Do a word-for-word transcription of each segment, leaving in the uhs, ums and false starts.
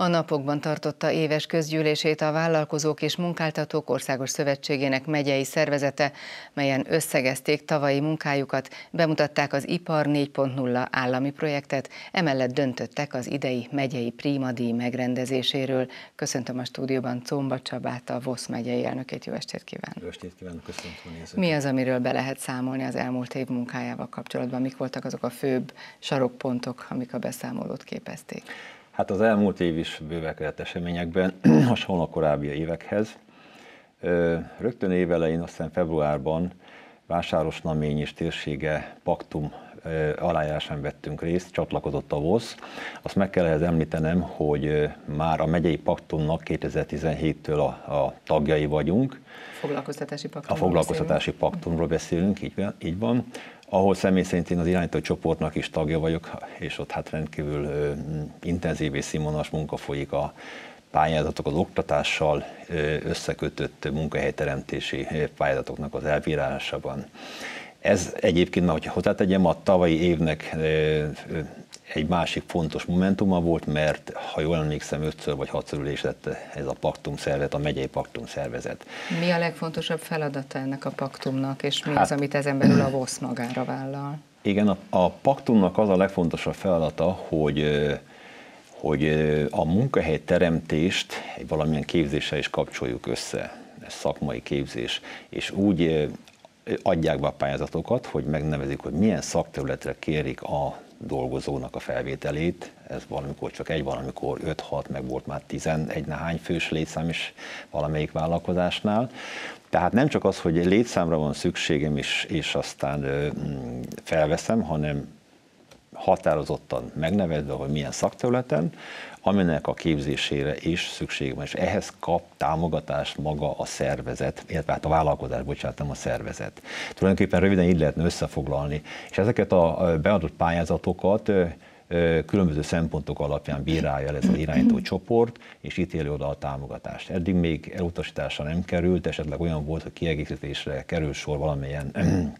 A napokban tartotta éves közgyűlését a Vállalkozók és Munkáltatók Országos Szövetségének megyei szervezete, melyen összegezték tavalyi munkájukat, bemutatták az Ipar négy pont nulla állami projektet, emellett döntöttek az idei megyei Príma Díj megrendezéséről. Köszöntöm a stúdióban Czomba Csabát, a VOSZ megyei elnökét. Jó estét kívánok! Jó estét kívánok, köszönöm a nézőket! Mi az, amiről be lehet számolni az elmúlt év munkájával kapcsolatban? Mik voltak azok a főbb sarokpontok, amik a beszámolót képezték? Hát az elmúlt év is bővekedett eseményekben, hasonló a korábbi évekhez. Rögtön évelején, aztán februárban Vásárosnamény és térsége paktum aláírásán vettünk részt, csatlakozott a VOSZ. Azt meg kell ehhez említenem, hogy már a megyei paktumnak kétezer-tizenhéttől a, a tagjai vagyunk. Foglalkoztatási paktum. A foglalkoztatási beszélünk. paktumról beszélünk, így, így van. Ahol személy szerint én az irányító csoportnak is tagja vagyok, és ott hát rendkívül ö, intenzív és színvonalas munka folyik a pályázatok, az oktatással ö, összekötött munkahelyteremtési pályázatoknak az elbírálásában. Ez egyébként, már hogy hozzátegyem, a tavalyi évnek ö, ö, egy másik fontos momentuma volt, mert ha jól emlékszem, ötször vagy hatszor ülés lett ez a paktum szervezet, a megyei paktum szervezet. Mi a legfontosabb feladata ennek a paktumnak, és mi hát, az, amit ezen belül a VOSZ magára vállal? Igen, a, a paktumnak az a legfontosabb feladata, hogy, hogy a munkahelyteremtést valamilyen képzéssel is kapcsoljuk össze, ez szakmai képzés, és úgy adják be a pályázatokat, hogy megnevezik, hogy milyen szakterületre kérik a dolgozónak a felvételét, ez valamikor csak egy, valamikor öt-hat, meg volt már tizenegy-néhány fős létszám is valamelyik vállalkozásnál. Tehát nem csak az, hogy létszámra van szükségem is, és aztán felveszem, hanem határozottan megnevezve, hogy milyen szakterületen, aminek a képzésére is szükség van, és ehhez kap támogatást maga a szervezet, illetve hát a vállalkozás, bocsánat, nem a szervezet. Tulajdonképpen röviden így lehetne összefoglalni, és ezeket a beadott pályázatokat különböző szempontok alapján bírálja el ez az irányító csoport, és ítéli oda a támogatást. Eddig még elutasításra nem került, esetleg olyan volt, hogy kiegészítésre kerül sor valamilyen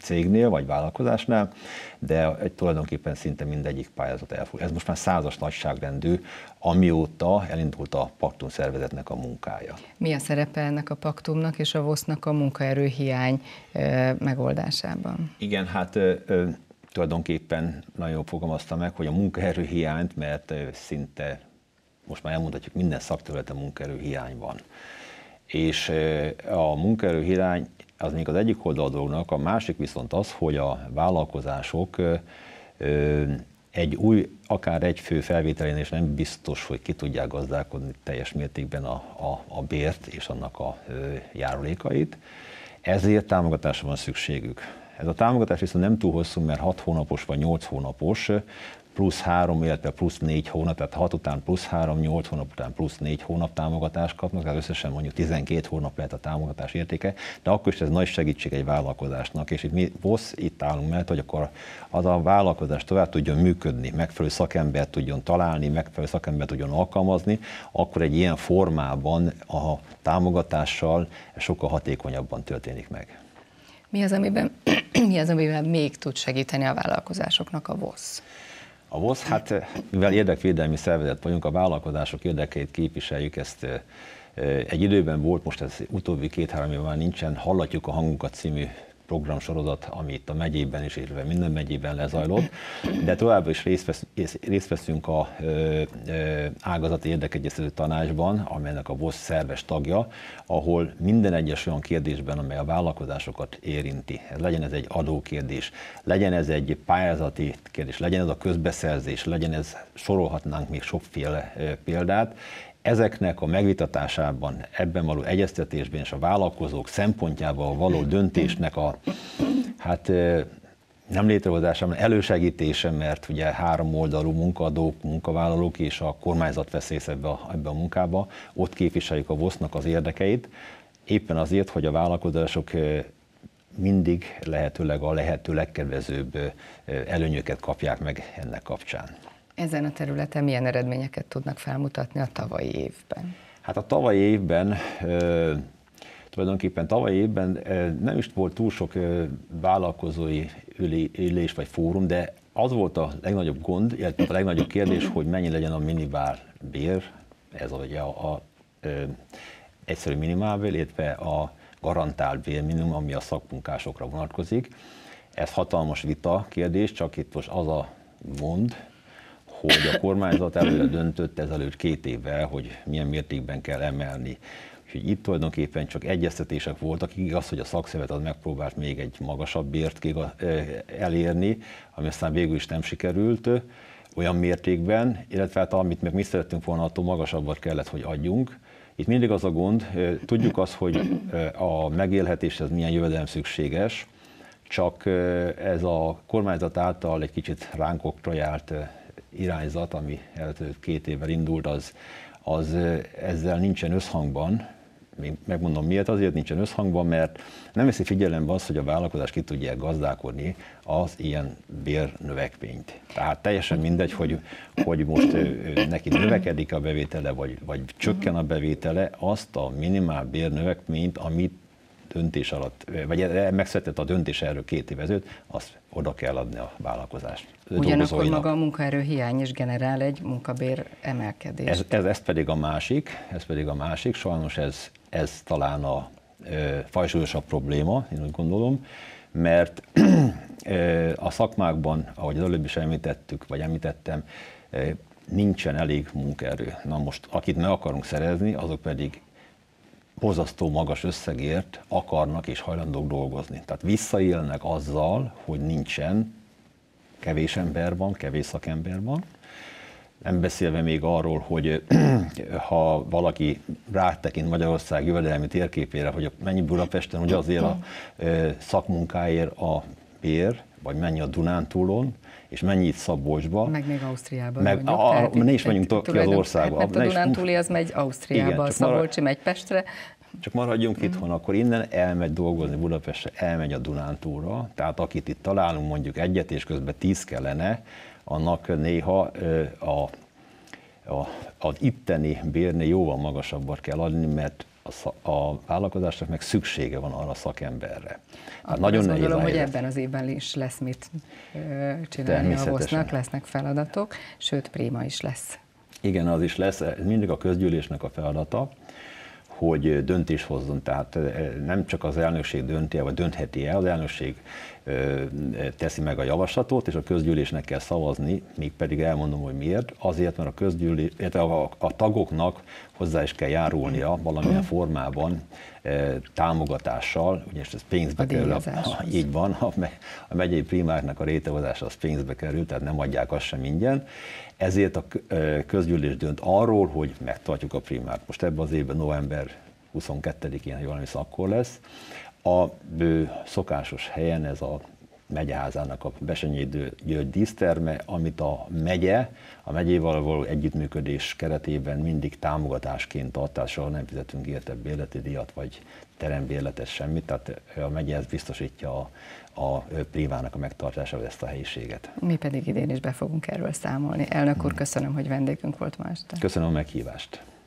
cégnél vagy vállalkozásnál, de tulajdonképpen szinte mindegyik pályázat elfog. Ez most már százas nagyságrendű, amióta elindult a paktum szervezetnek a munkája. Mi a szerepe ennek a paktumnak és a VOSZ-nak a munkaerőhiány megoldásában? Igen, hát tulajdonképpen nagyon jól fogalmazta meg, hogy a munkaerőhiányt, mert szinte most már elmondhatjuk, minden szakterületen munkaerőhiány van. És a munkaerőhiány az még az egyik oldal a dolognak, a másik viszont az, hogy a vállalkozások egy új, akár egy fő felvételén is nem biztos, hogy ki tudják gazdálkodni teljes mértékben a, a, a bért és annak a járulékait, ezért támogatásra van szükségük. Ez a támogatás viszont nem túl hosszú, mert hat hónapos vagy nyolc hónapos, plusz három, illetve plusz négy hónap, tehát hat után plusz három, nyolc hónap után plusz négy hónap támogatást kapnak, tehát összesen mondjuk tizenkét hónap lehet a támogatás értéke, de akkor is ez nagy segítség egy vállalkozásnak, és itt mi VOSZ itt állunk, mert hogy akkor az a vállalkozás tovább tudjon működni, megfelelő szakembert tudjon találni, megfelelő szakembert tudjon alkalmazni, akkor egy ilyen formában a támogatással sokkal hatékonyabban történik meg. Mi az, amiben, mi az, amiben még tud segíteni a vállalkozásoknak a VOSZ? A VOSZ, hát mivel érdekvédelmi szervezet vagyunk, a vállalkozások érdekeit képviseljük, ezt egy időben volt, most ez utóbbi két-három évben már nincsen, Hallatjuk a hangunkat című programsorozat, ami itt a megyében is, illetve minden megyében lezajlott, de továbbra is részt, vesz, részt veszünk a ö, ö, Ágazati Érdekegyeztető Tanácsban, amelynek a VOSZ szerves tagja, ahol minden egyes olyan kérdésben, amely a vállalkozásokat érinti, ez legyen ez egy adókérdés, legyen ez egy pályázati kérdés, legyen ez a közbeszerzés, legyen ez, sorolhatnánk még sokféle ö, példát, ezeknek a megvitatásában, ebben való egyeztetésben és a vállalkozók szempontjában való döntésnek a hát nem létrehozása, hanem elősegítése, mert ugye három oldalú munkaadók, munkavállalók és a kormányzat vesz részt ebbe a, ebbe a munkába, ott képviseljük a VOSZ-nak az érdekeit, éppen azért, hogy a vállalkozások mindig lehetőleg a lehető legkedvezőbb előnyöket kapják meg ennek kapcsán. Ezen a területen milyen eredményeket tudnak felmutatni a tavalyi évben? Hát a tavalyi évben, ö, tulajdonképpen tavalyi évben ö, nem is volt túl sok ö, vállalkozói ülés vagy fórum, de az volt a legnagyobb gond, illetve a legnagyobb kérdés, hogy mennyi legyen a minimál bér, ez ugye a, a ö, egyszerű minimálbér, illetve a garantált bérminimum, ami a szakmunkásokra vonatkozik. Ez hatalmas vita kérdés, csak itt most az a gond, hogy a kormányzat előre döntött ezelőtt két évvel, hogy milyen mértékben kell emelni. Úgyhogy itt tulajdonképpen csak egyeztetések voltak, igaz, hogy a szakszervezet az megpróbált még egy magasabb bért elérni, ami aztán végül is nem sikerült olyan mértékben, illetve hát amit meg mi szerettünk volna, attól magasabbat kellett, hogy adjunk. Itt mindig az a gond, tudjuk azt, hogy a megélhetéshez milyen jövedelem szükséges, csak ez a kormányzat által egy kicsit ránkokra járt irányzat, ami előtt két évvel indult, az, az ezzel nincsen összhangban. Még megmondom miért, azért nincsen összhangban, mert nem veszi figyelembe azt, hogy a vállalkozás ki tudják gazdálkodni az ilyen bérnövekményt. Tehát teljesen mindegy, hogy, hogy most neki növekedik a bevétele, vagy, vagy csökken a bevétele, azt a minimál bérnövekményt, amit döntés alatt, vagy megszületett a döntés erről két évezőt, azt oda kell adni a vállalkozást. Ugyanakkor maga a munkaerő hiány is generál egy munkabér emelkedést. Ez, ez, ez pedig a másik, ez pedig a másik, sajnos ez, ez talán a e, fajsúlyosabb probléma, én úgy gondolom, mert e, a szakmákban, ahogy az előbb is említettük, vagy említettem, e, nincsen elég munkaerő. Na most, akit meg akarunk szerezni, azok pedig borzasztó magas összegért akarnak és hajlandók dolgozni. Tehát visszaélnek azzal, hogy nincsen, kevés ember van, kevés szakember van. Nem beszélve még arról, hogy ha valaki rátekint Magyarország jövedelmi térképére, hogy mennyi Budapesten, hogy azért a szakmunkáért a bér, vagy mennyi a Dunántúlon, és mennyi itt Szabolcsban. Meg még Ausztriában. Meg, mondjuk, a, a, ne is menjünk ki az országba. Mert a Dunántúli az megy Ausztriába, igen, a Szabolcsi megy Pestre. Csak maradjunk mm. itthon, akkor innen elmegy dolgozni Budapestre, elmegy a Dunántúlra, tehát akit itt találunk mondjuk egyet, és közben tíz kellene, annak néha a, a, az itteni bérnél jóval magasabbat kell adni, mert a, a vállalkozásnak meg szüksége van arra a szakemberre. Hát nagyon nehéz. Gondolom, hogy ebben az évben is lesz mit csinálni a vosznak, lesznek feladatok, sőt, Príma is lesz. Igen, az is lesz. Mindig a közgyűlésnek a feladata, hogy döntés hozzon. Tehát nem csak az elnökség dönti el, vagy döntheti el, az elnökség teszi meg a javaslatot, és a közgyűlésnek kell szavazni, mégpedig elmondom, hogy miért. Azért, mert a közgyűlés, a, a tagoknak hozzá is kell járulnia valamilyen formában támogatással, ugyanis ez pénzbe kerül. Így van, a, me, a megyei primáknak a rétehozása az pénzbe kerül, tehát nem adják azt sem ingyen. Ezért a közgyűlés dönt arról, hogy megtartjuk a primát. Most ebben az évben november huszonkettedikén, ha valami akkor lesz. A bő szokásos helyen ez a megyeházának a Besenyei György díszterme, amit a megye, a megyével való együttműködés keretében mindig támogatásként ad, tehát soha nem fizetünk érte bérleti díjat, vagy terembérletet, semmit, tehát a megye ezt biztosítja a, a Prímának a megtartásával ezt a helyiséget. Mi pedig idén is be fogunk erről számolni. Elnök úr, köszönöm, hogy vendégünk volt ma este. Köszönöm a meghívást.